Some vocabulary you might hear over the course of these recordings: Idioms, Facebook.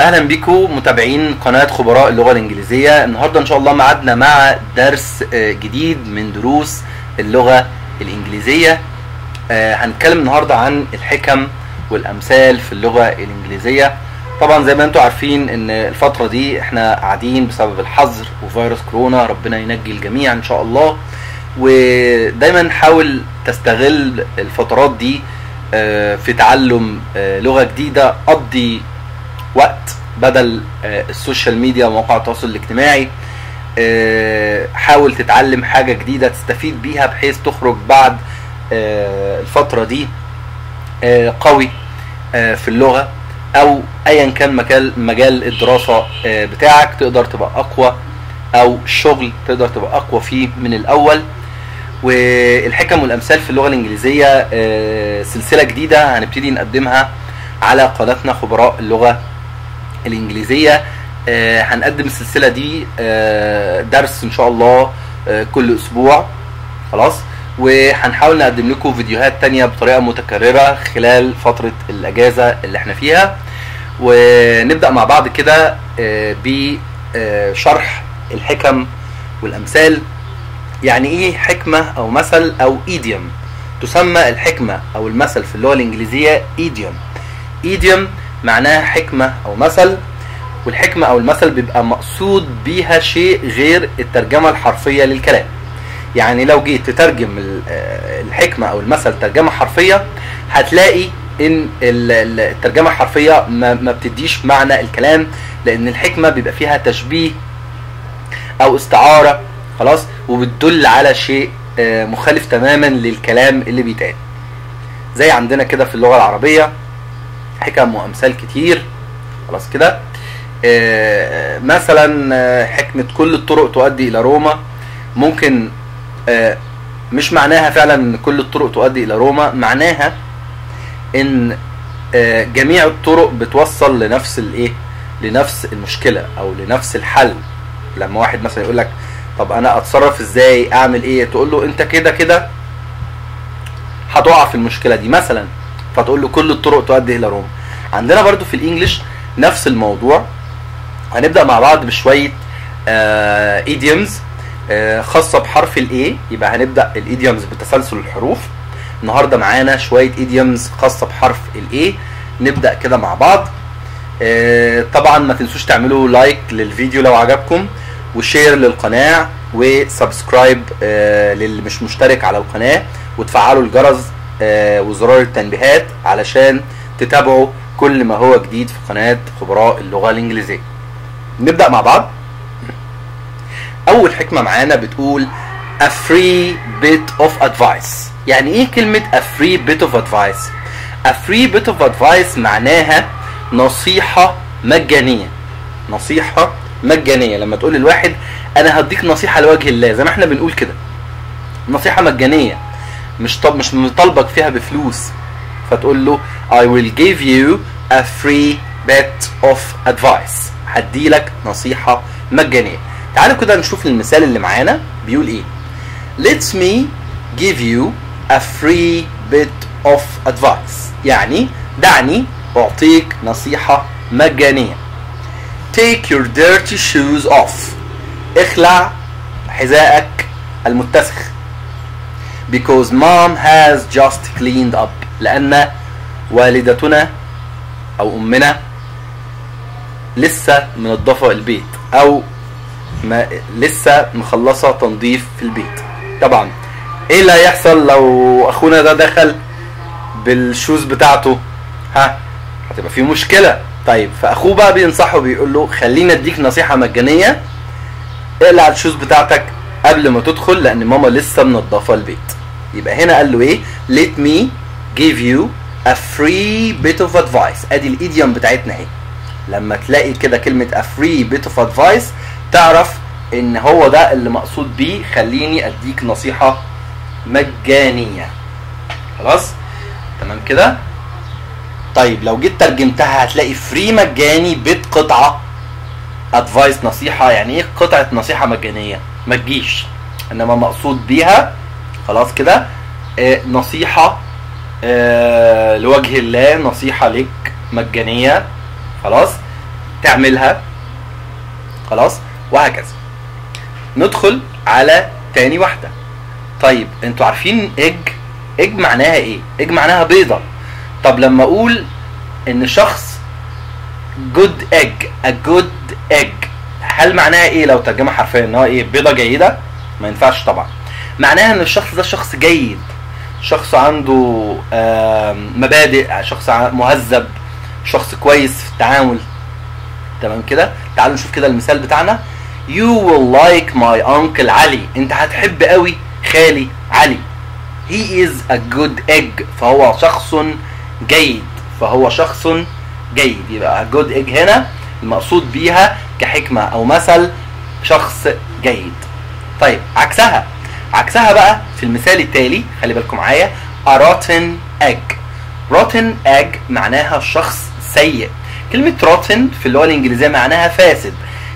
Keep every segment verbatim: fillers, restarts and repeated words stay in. اهلا بكم متابعين قناه خبراء اللغه الانجليزيه. النهارده ان شاء الله معادنا مع درس جديد من دروس اللغه الانجليزيه. هنتكلم النهارده عن الحكم والامثال في اللغه الانجليزيه. طبعا زي ما انتم عارفين ان الفتره دي احنا قاعدين بسبب الحظر وفيروس كورونا، ربنا ينجي الجميع ان شاء الله. ودايما حاول تستغل الفترات دي في تعلم لغه جديده، قضي وقت بدل السوشيال ميديا ومواقع التواصل الاجتماعي. حاول تتعلم حاجة جديدة تستفيد بيها بحيث تخرج بعد الفترة دي قوي في اللغة او ايا كان مجال الدراسة بتاعك، تقدر تبقى اقوى، او الشغل تقدر تبقى اقوى فيه من الاول. والحكم والامثال في اللغة الانجليزية سلسلة جديدة هنبتدي نقدمها على قناتنا خبراء اللغة الانجليزيه. آه هنقدم السلسله دي آه درس ان شاء الله آه كل اسبوع خلاص، وهنحاول نقدم لكم فيديوهات تانية بطريقه متكرره خلال فتره الاجازه اللي احنا فيها. ونبدا مع بعض كده آه بشرح آه الحكم والامثال. يعني ايه حكمه او مثل او ايديوم؟ تسمى الحكمه او المثل في اللغه الانجليزيه ايديوم. ايديوم معناها حكمة أو مثل، والحكمة أو المثل بيبقى مقصود بيها شيء غير الترجمة الحرفية للكلام. يعني لو جيت تترجم الحكمة أو المثل ترجمة حرفية هتلاقي إن الترجمة الحرفية ما بتديش معنى الكلام، لأن الحكمة بيبقى فيها تشبيه أو استعارة خلاص، وبتدل على شيء مخالف تماما للكلام اللي بيتقال. زي عندنا كده في اللغة العربية حكم وامثال كتير خلاص كده. آه مثلا حكمه كل الطرق تؤدي الى روما، ممكن آه مش معناها فعلا ان كل الطرق تؤدي الى روما، معناها ان آه جميع الطرق بتوصل لنفس الايه، لنفس المشكله او لنفس الحل. لما واحد مثلا يقول لك طب انا اتصرف ازاي، اعمل ايه، تقول له انت كده كده هتقع في المشكله دي مثلا، فتقول له كل الطرق تؤدي الى روما. عندنا برضو في الانجليش نفس الموضوع. هنبدا مع بعض بشويه ايديومز آه آه خاصه بحرف الاي، يبقى هنبدا الايديومز بتسلسل الحروف. النهارده معانا شويه ايديومز خاصه بحرف الاي، نبدا كده مع بعض. آه طبعا ما تنسوش تعملوا لايك للفيديو لو عجبكم، وشير للقناه، وسبسكرايب آه للي مش مشترك على القناه، وتفعلوا الجرس آه وزرار التنبيهات علشان تتابعوا كل ما هو جديد في قناة خبراء اللغة الإنجليزية. نبدأ مع بعض. أول حكمة معانا بتقول a free bit of advice. يعني إيه كلمة a free bit of advice؟ a free bit of advice معناها نصيحة مجانية. نصيحة مجانية، لما تقول للواحد أنا هديك نصيحة لوجه الله، زي ما إحنا بنقول كده، نصيحة مجانية، مش طب مش مطالبك فيها بفلوس، فتقول له I will give you a free bit of advice. هديلك نصيحة مجانية. تعالوا كده نشوف المثال اللي معانا بيقول ايه. Let me give you a free bit of advice. يعني دعني أعطيك نصيحة مجانية. Take your dirty shoes off. اخلع حذائك المتسخ. Because mom has just cleaned up. لأن والدتنا أو أمنا لسه منضفة البيت، أو ما لسه مخلصة تنظيف في البيت. طبعا إيه اللي هيحصل لو أخونا ده دخل بالشوز بتاعته؟ ها، هتبقى في مشكلة. طيب فأخوه بقى بينصحه، بيقول له خلينا أديك نصيحة مجانية، اقلع الشوز بتاعتك قبل ما تدخل لأن ماما لسه منضفة البيت. يبقى هنا قال له ايه؟ let me give you a free bit of advice. ادي الايديوم بتاعتنا اهي. لما تلاقي كده كلمه a free bit of advice تعرف ان هو ده اللي مقصود بيه، خليني اديك نصيحه مجانيه. خلاص تمام كده. طيب لو جيت ترجمتها هتلاقي free مجاني، بيت قطعه، advice نصيحه. يعني ايه قطعه نصيحه مجانيه؟ ما تجيش، انما مقصود بيها خلاص كده آه نصيحه آه لوجه الله، نصيحه لك مجانيه خلاص. تعملها خلاص، وهكذا. ندخل على تاني واحدة. طيب انتوا عارفين اج اج معناها ايه؟ اج معناها بيضة. طب لما اقول ان شخص جود اج، ا جود اج، هل معناها ايه لو ترجمة حرفيا؟ ان هو ايه؟ بيضة جيدة؟ ما ينفعش طبعا. معناها ان الشخص ده شخص جيد، شخص عنده مبادئ، شخص مهذب، شخص كويس في التعامل. تمام كده؟ تعالوا نشوف كده المثال بتاعنا. You will like my uncle علي، انت هتحب قوي خالي علي. He is a good egg، فهو شخص جيد، فهو شخص جيد. يبقى a good egg هنا المقصود بيها كحكمة أو مثل شخص جيد. طيب عكسها، عكسها بقى في المثال التالي، خلي بالكم معايا. a rotten egg. rotten egg معناها شخص سيء. كلمة rotten في اللغة الإنجليزية معناها فاسد،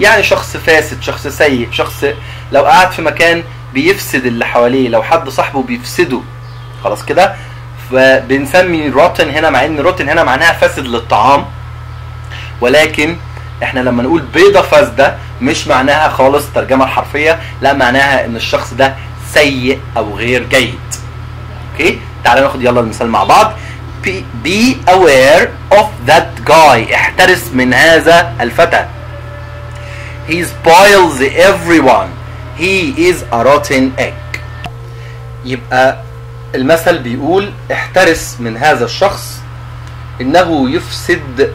يعني شخص فاسد، شخص سيء، شخص لو قعد في مكان بيفسد اللي حواليه، لو حد صاحبه بيفسده. خلاص كده؟ فبنسمي rotten هنا، مع ان rotten هنا معناها فاسد للطعام، ولكن احنا لما نقول بيضة فاسدة مش معناها خالص الترجمة الحرفية، لا معناها ان الشخص ده سيء او غير جيد. اوكي؟ تعالى ناخد يلا المثال مع بعض. Be aware of that guy، احترس من هذا الفتى. He spoils everyone. He is a rotten egg. يبقى المثل بيقول احترس من هذا الشخص، انه يفسد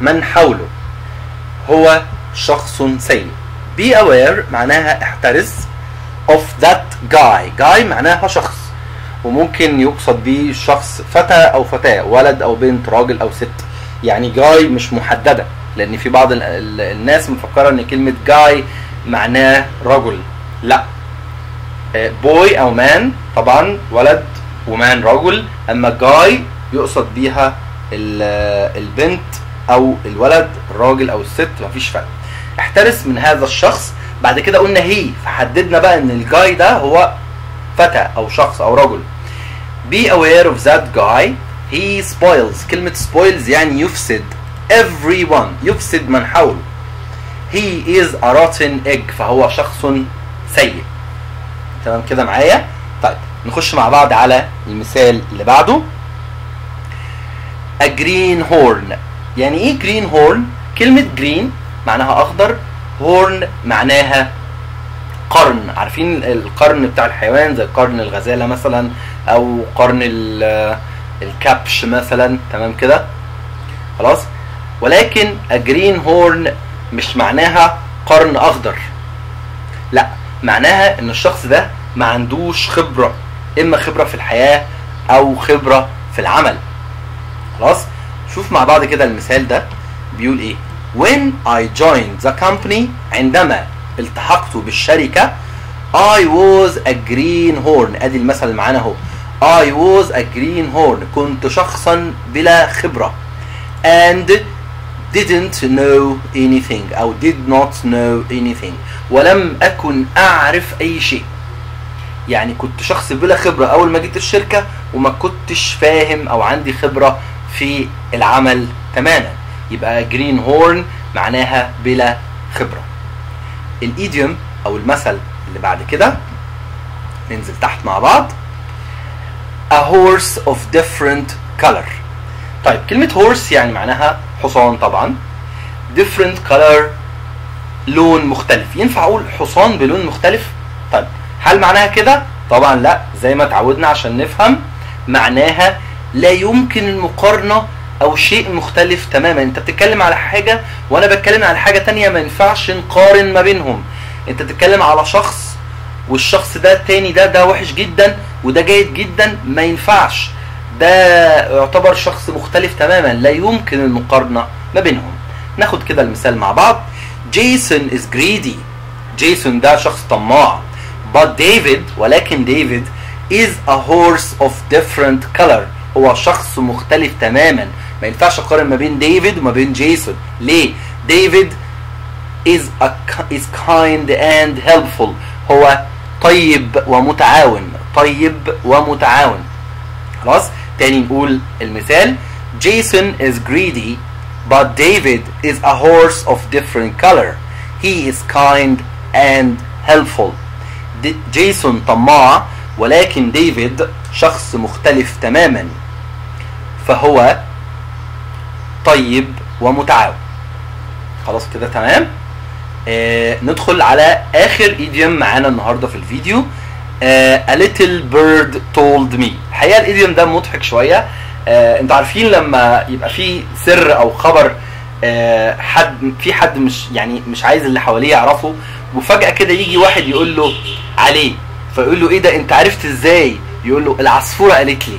من حوله، هو شخص سيء. Be aware معناها احترس، of that guy. guy معناها شخص، وممكن يقصد بيه شخص فتى او فتاة، ولد او بنت، راجل او ست. يعني guy مش محددة، لان في بعض الناس مفكره ان كلمه جاي معناه رجل. لا، بوي او مان طبعا ولد، ومان رجل، اما جاي يقصد بيها البنت او الولد، الراجل او الست، مفيش فرق. احترس من هذا الشخص، بعد كده قلنا هي، فحددنا بقى ان الجاي ده هو فتى او شخص او رجل. be aware of that guy he spoils. كلمه spoils يعني يفسد. everyone يفسد من حوله. he is a rotten egg، فهو شخص سيء. تمام كده معايا؟ طيب نخش مع بعض على المثال اللي بعده. a green horn. يعني ايه green horn؟ كلمة green معناها اخضر، horn معناها قرن. عارفين القرن بتاع الحيوان زي قرن الغزالة مثلا، او قرن الكبش مثلا. تمام كده؟ خلاص؟ ولكن a green horn مش معناها قرن اخضر، لا، معناها ان الشخص ده ما عندوش خبره، اما خبره في الحياه او خبره في العمل. خلاص؟ شوف مع بعض كده المثال ده بيقول ايه. when I joined the company، عندما التحقت بالشركه، I was a green horn. ادي المثل اللي معانا اهو. I was a green horn، كنت شخصا بلا خبره. and didn't know anything أو did not know anything، ولم أكن أعرف أي شيء. يعني كنت شخص بلا خبرة أول ما جيت الشركة، وما كنتش فاهم أو عندي خبرة في العمل تماما. يبقى جرين هورن معناها بلا خبرة. الإيديوم أو المثل اللي بعد كده ننزل تحت مع بعض. A horse of different color. طيب كلمة horse يعني معناها حصان طبعا. different color لون مختلف. ينفع اقول حصان بلون مختلف؟ طيب هل معناها كده؟ طبعا لا، زي ما اتعودنا عشان نفهم معناها لا يمكن المقارنه او شيء مختلف تماما. انت بتتكلم على حاجه وانا بتكلم على حاجه ثانيه، ما ينفعش نقارن ما بينهم. انت بتتكلم على شخص، والشخص ده الثاني ده ده وحش جدا وده جيد جدا، ما ينفعش، ده يعتبر شخص مختلف تماما، لا يمكن المقارنه ما بينهم. ناخد كده المثال مع بعض. جيسون از جريدي. جيسون ده شخص طماع. but ديفيد، ولكن ديفيد is a horse of different color، هو شخص مختلف تماما. ما ينفعش اقارن ما بين ديفيد وما بين جيسون. ليه؟ ديفيد is a is kind and helpful، هو طيب ومتعاون، طيب ومتعاون. خلاص؟ تاني نقول المثال. Jason is greedy But David is a horse of different color. He is kind and helpful. جيسون طماع ولكن ديفيد شخص مختلف تماما، فهو طيب ومتعاون. خلاص كده تمام. آه ندخل على آخر ايديوم معانا النهارده في الفيديو. آه A little bird told me. الحقيقة الايديوم ده مضحك شوية. آه انتوا عارفين لما يبقى في سر او خبر آه حد في حد مش يعني مش عايز اللي حواليه يعرفه، وفجأة كده يجي واحد يقول له عليه، فيقول له ايه ده انت عرفت ازاي؟ يقول له العصفورة قالت لي.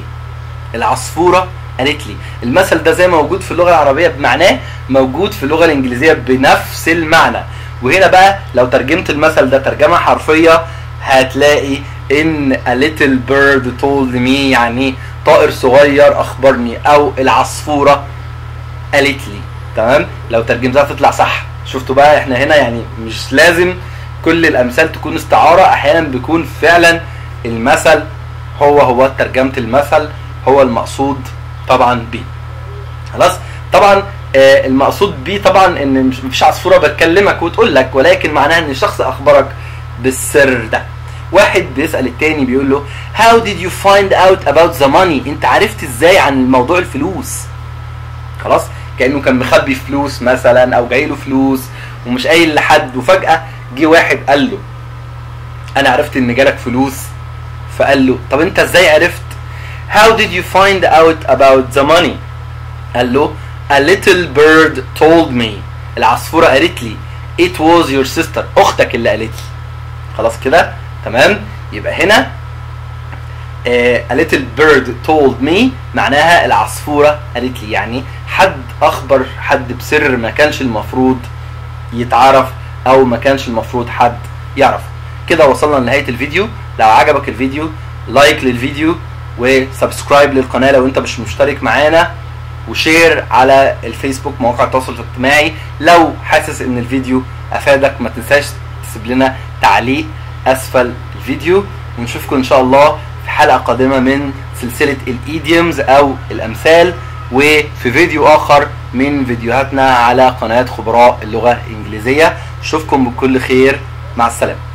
العصفورة قالت لي. المثل ده زي ما موجود في اللغة العربية بمعناه موجود في اللغة الانجليزية بنفس المعنى. وهنا بقى لو ترجمت المثل ده ترجمة حرفية هتلاقي ان a little bird told me يعني طائر صغير اخبرني، او العصفورة قالت لي. تمام؟ لو ترجمتها تطلع صح. شفتوا بقى احنا هنا يعني مش لازم كل الامثال تكون استعارة، احيانا بيكون فعلا المثل هو هو ترجمة المثل هو المقصود طبعا بيه. خلاص؟ طبعا آه المقصود بيه طبعا ان مفيش عصفورة بتكلمك وتقول لك، ولكن معناها ان الشخص اخبرك بالسر ده. واحد بيسأل التاني بيقول له How did you find out about the money؟ انت عرفت ازاي عن موضوع الفلوس؟ خلاص؟ كأنه كان مخبي فلوس مثلا او جاي له فلوس ومش قايل لحد، وفجأة جه واحد قال له انا عرفت ان جالك فلوس. فقال له طب انت ازاي عرفت؟ How did you find out about the money؟ قال له A little bird told me. العصفورة قالت لي. It was your sister. أختك اللي قالت لي. خلاص كده؟ تمام؟ يبقى هنا آه, A little bird told me معناها العصفورة قالت لي، يعني حد أخبر حد بسر ما كانش المفروض يتعرف أو ما كانش المفروض حد يعرف. كده وصلنا لنهاية الفيديو. لو عجبك الفيديو لايك للفيديو، وسبسكرايب للقناة لو انت مش مشترك معانا، وشير على الفيسبوك مواقع التواصل الاجتماعي. لو حاسس ان الفيديو افادك ما تنساش تسيب لنا تعليق اسفل الفيديو، ونشوفكم ان شاء الله في حلقة قادمة من سلسلة الايديومز او الامثال، وفي فيديو اخر من فيديوهاتنا على قناة خبراء اللغة الانجليزية. نشوفكم بكل خير، مع السلامة.